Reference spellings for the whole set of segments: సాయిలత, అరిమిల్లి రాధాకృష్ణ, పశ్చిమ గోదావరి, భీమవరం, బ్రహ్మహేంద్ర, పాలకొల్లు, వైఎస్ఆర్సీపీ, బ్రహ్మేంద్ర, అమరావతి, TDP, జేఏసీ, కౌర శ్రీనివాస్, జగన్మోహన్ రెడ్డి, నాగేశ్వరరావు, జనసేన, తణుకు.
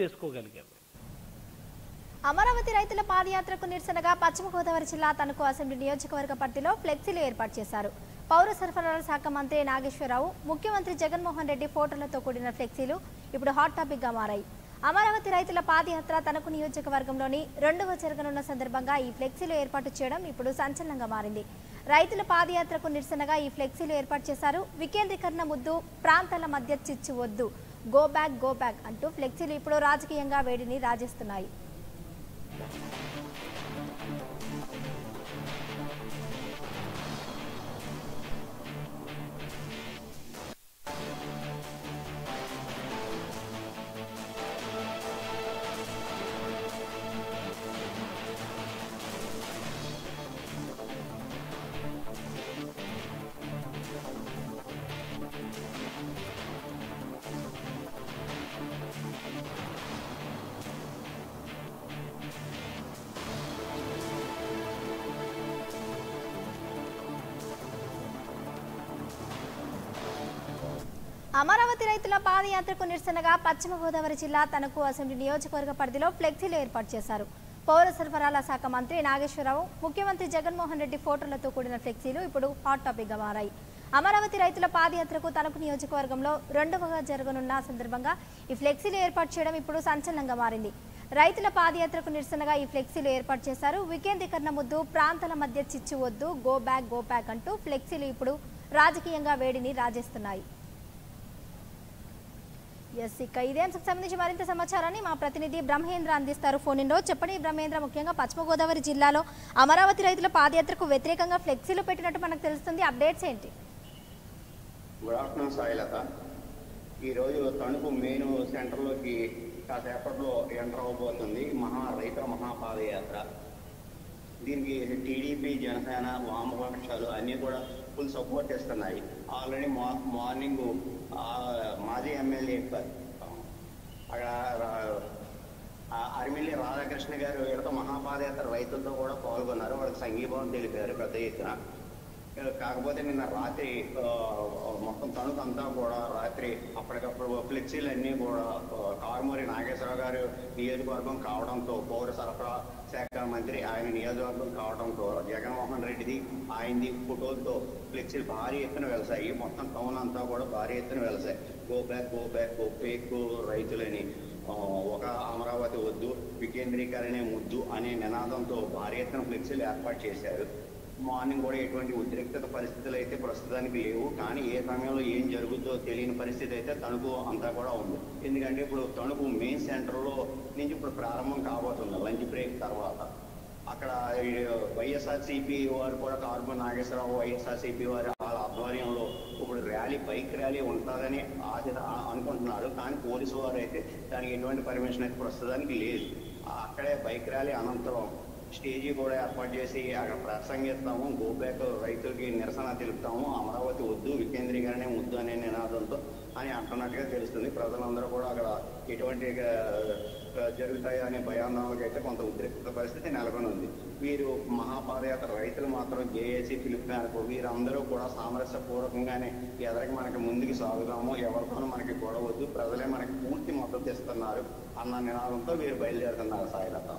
చేసుకోగలిగారు. అమరావతి రైతుల పాదయాత్రకు నిరసనగా పశ్చిమ గోదావరి జిల్లా తణుకు అసెంబ్లీ నియోజకవర్గ పరిధిలో ఫ్లెక్సీలు ఏర్పాటు చేశారు. పౌర సరఫరాల శాఖ మంత్రి నాగేశ్వరరావు, ముఖ్యమంత్రి జగన్మోహన్ రెడ్డి ఫోటోలతో కూడిన ఫ్లెక్సీలు ఇప్పుడు హాట్ టాపిక్ గా మారాయి. అమరావతి రైతుల పాదయాత్ర తణుకు నియోజకవర్గంలోని రెండవ జరగనున్న సందర్భంగా ఈ ఫ్లెక్సీలు ఏర్పాటు చేయడం ఇప్పుడు సంచలనంగా మారింది. రైతుల పాదయాత్రకు నిరసనగా ఈ ఫ్లెక్సీలు ఏర్పాటు చేశారు. వికేంద్రీకరణ ముద్దు, ప్రాంతాల మధ్య చిచ్చు వద్దు, గో బ్యాక్ అంటూ ఫ్లెక్సీలు ఇప్పుడు రాజకీయంగా వేడిని రాజేస్తున్నాయి. అమరావతి రైతుల పాదయాత్రకు నిరసనగా పశ్చిమ గోదావరి జిల్లా తణుకు అసెంబ్లీ నియోజకవర్గ పరిధిలో ఫ్లెక్సీలు ఏర్పాటు చేశారు. పౌర సరఫరాల శాఖ మంత్రి నాగేశ్వరరావు, ముఖ్యమంత్రి జగన్మోహన్ రెడ్డి ఫోటోలతో కూడిన ఫ్లెక్సీలు ఇప్పుడు హాట్ టాపిక్ గా మారాయి. అమరావతి రైతుల పాదయాత్రకు తణుకు నియోజకవర్గంలో రెండవగా జరగనున్న సందర్భంగా ఈ ఫ్లెక్సీలు ఏర్పాటు చేయడం ఇప్పుడు సంచలనంగా మారింది. రైతుల పాదయాత్రకు నిరసనగా ఈ ఫ్లెక్సీలు ఏర్పాటు చేశారు. వికేంద్రీకరణ ముద్దు, ప్రాంతాల మధ్య చిచ్చు వద్దు, గో బ్యాక్ అంటూ ఫ్లెక్సీలు ఇప్పుడు రాజకీయంగా వేడిని రాజేస్తున్నాయి. ఇక ఇదే అంశకు సంబంధించి మరింత సమాచారాన్ని మా ప్రతినిధి బ్రహ్మహేంద్ర అందిస్తారు. ఫోన్ ఇన్లో చెప్పండి బ్రహ్మహేంద్ర, ముఖ్యంగా పశ్చిమ గోదావరి జిల్లాలో అమరావతి రైతుల పాదయాత్రకు వ్యతిరేకంగా ఫ్లెక్సీలు పెట్టినట్టు మనకు తెలుస్తుంది, అప్డేట్స్ ఏంటి? Good afternoon సాయిలత. ఈరోజు తణుకు మెయిన్ సెంటర్లోకి కాసేపట్లో ఎంటర్ అవబోతుంది రైతుల మహాపాదయాత్ర. దీనికి టీడీపీ, జనసేన, వామపక్షాలు అన్నీ కూడా ఫుల్ సపోర్ట్ ఇస్తున్నాయి. ఆల్రెడీ మార్నింగ్ మాజీ ఎమ్మెల్యే అక్కడ అరిమిల్లి రాధాకృష్ణ గారు వీళ్ళతో మహాపాదయాత్ర రైతులతో కూడా పాల్గొన్నారు. వాళ్ళకి సంఘీభావం తెలిపారు పెద్ద ఎత్తున. కాకపోతే నిన్న రాత్రి మొత్తం తణుకు అంతా కూడా రాత్రి అప్పటికప్పుడు ఫ్లెక్సీలు అన్నీ కూడా కారుమూరి నాగేశ్వరరావు గారు నియోజకవర్గం కావడంతో, పౌర సరఫరా శాఖ మంత్రి ఆయన నియోజకవర్గం కావడంతో, జగన్మోహన్ రెడ్డిది ఆయనది ఫోటోలతో ఫ్లెక్సీలు భారీ ఎత్తున వెలసాయి. మొత్తం టౌన్ అంతా కూడా భారీ ఎత్తున వెలసాయి. Go back, go back, go back రైతులని, ఒక అమరావతి వద్దు, వికేంద్రీకరణే ముద్దు అనే నినాదంతో భారీ ఎత్తున ఫ్లెక్సీలు ఏర్పాటు చేశారు. మార్నింగ్ కూడా ఎటువంటి ఉద్రిక్తత పరిస్థితులు అయితే ప్రస్తుతానికి లేవు. కానీ ఏ సమయంలో ఏం జరుగుతుందో తెలియని పరిస్థితి అయితే తణుకు అంతా కూడా ఉంది. ఎందుకంటే ఇప్పుడు తణుకు మెయిన్ సెంటర్లో నుంచి ఇప్పుడు ప్రారంభం కాబోతుంది లంచ్ బ్రేక్ తర్వాత. అక్కడ వైఎస్ఆర్సీపీ వారు కూడా కార్బన్ నాగేశ్వరరావు వైఎస్ఆర్సీపీ వారు వాళ్ళ ఆధ్వర్యంలో ఇప్పుడు ర్యాలీ, బైక్ ర్యాలీ ఉంటుందని ఆశ అనుకుంటున్నారు. కానీ పోలీసు వారు అయితే దానికి ఎటువంటి పర్మిషన్ అయితే ప్రస్తుతానికి లేదు. అక్కడే బైక్ ర్యాలీ అనంతరం స్టేజీ కూడా ఏర్పాటు చేసి అక్కడ ప్రసంగిస్తాము, గోబ్యాక్ రైతులకి నిరసన తెలుపుతాము, అమరావతి వద్దు, వికేంద్రీకరణే ముద్దు అనే నినాదంతో అని అంటున్నట్టుగా తెలుస్తుంది. ప్రజలందరూ కూడా అక్కడ ఎటువంటి జరుగుతాయో అనే భయాందోళనకి అయితే కొంత ఉద్రిక్త పరిస్థితి నెలకొని ఉంది. వీరు మహాపాదయాత్ర రైతులు మాత్రం జేఏసీ పిలుపుకు వీరందరూ కూడా సామరస్య పూర్వకంగానే ఎదరికి మనకి ముందుకు సాగుదాము, ఎవరితోనూ మనకి గొడవద్దు, ప్రజలే మనకి పూర్తి మద్దతు ఇస్తున్నారు అన్న నినాదంతో వీరు బయలుదేరుతున్నారు సాయిలత.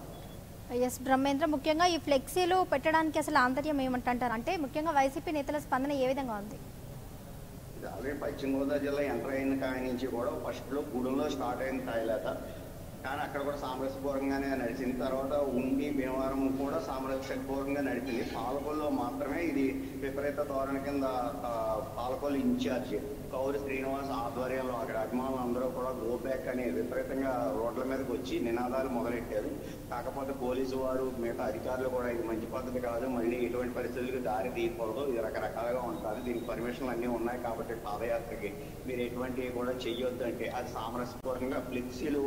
ఎస్ బ్రహ్మేంద్ర, ముఖ్యంగా ఈ ఫ్లెక్సీలు పెట్టడానికి అసలు ఆంతర్యం ఏమంటారు అంటే, ముఖ్యంగా వైసీపీ నేతల స్పందన ఏ విధంగా ఉంది? ఆల్రెడీ పశ్చిమ గోదావరి జిల్లా ఎంటర్ అయిన కాడి నుంచి కూడా ఫస్ట్లో గూడెంలో స్టార్ట్ అయిన తర్వాత, కానీ అక్కడ కూడా సామరస్యపూర్వకంగానే నడిచింది. తర్వాత ఉండి భీమవరం కూడా సామరస్యపూర్వకంగా నడిచింది. పాలకొల్లో మాత్రమే ఇది విపరీత ధోరణి కింద పాలకొల్లు ఇన్ఛార్జ్ కౌర శ్రీనివాస్ ఆధ్వర్యంలో అక్కడ అభిమానులు అందరూ కూడా గో బ్యాక్ అని విపరీతంగా రోడ్ల మీదకి వచ్చి నినాదాలు మొదలెట్టారు. కాకపోతే పోలీసు వారు మిగతా అధికారులు కూడా ఇది మంచి పద్ధతి కాదు, మళ్ళీ ఇటువంటి పరిస్థితులకు దారి తీయకూడదు, ఇది రకరకాలుగా ఉంటారు, దీనికి పర్మిషన్లు అన్నీ ఉన్నాయి కాబట్టి పాదయాత్రకి మీరు ఎటువంటివి కూడా చెయ్యొద్దు అంటే అది సామరస్యపూర్వకంగా ఫ్లెక్సీలు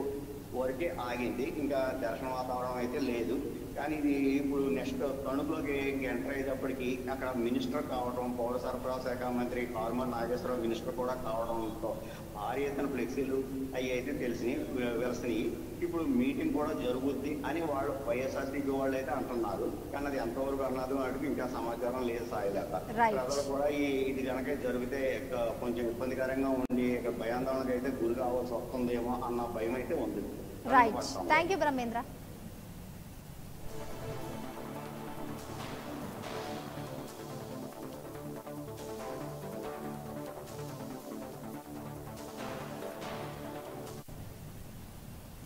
వరకే ఆగింది. ఇంకా దర్శన వాతావరణం అయితే లేదు. కానీ ఇది ఇప్పుడు నెక్స్ట్ తణుకులోకి ఎంటర్ అయ్యేటప్పటికి అక్కడ మినిస్టర్ కావడం, పౌర సరఫరా శాఖ మంత్రి కార్మన్ నాగేశ్వరరావు మినిస్టర్ కూడా కావడంతో భారీ ఎత్తున ఫ్లెక్సీలు అవి అయితే వెలిసినాయి. ఇప్పుడు మీటింగ్ కూడా జరుగుద్ది అని వాళ్ళు వైఎస్ఆర్సీపీ వాళ్ళు అయితే అంటున్నారు. కానీ అది ఎంతవరకు అన్నది వాటికి ఇంకా సమాచారం లేదు సాయిలత. ప్రజలు కూడా ఇది కనుక జరిగితే కొంచెం ఇబ్బందికరంగా ఉండి భయాందోళనకైతే గురి కావాల్సి వస్తుందేమో అన్న భయం అయితే ఉంది. Right. Thank you, Brahmendra.